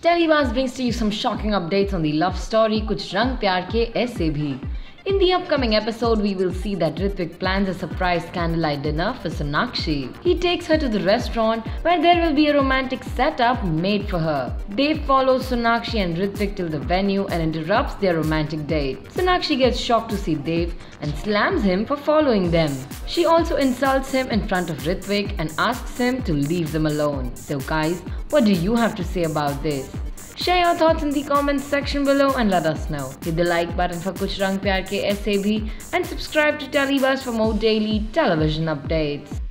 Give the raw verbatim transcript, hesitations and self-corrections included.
TeleBuzz brings to you some shocking updates on the love story Kuch Rang Pyaar Ke Aise Bhi. In the upcoming episode, we will see that Ritvik plans a surprise candlelight dinner for Sonakshi. He takes her to the restaurant where there will be a romantic setup made for her. Dev follows Sonakshi and Ritvik till the venue and interrupts their romantic date. Sonakshi gets shocked to see Dev and slams him for following them. She also insults him in front of Ritvik and asks him to leave them alone. So guys, what do you have to say about this? Share your thoughts in the comments section below and let us know. Hit the like button for Kuch Rang Pyaar Ke Aise Bhi and subscribe to TeleBuzz for more daily television updates.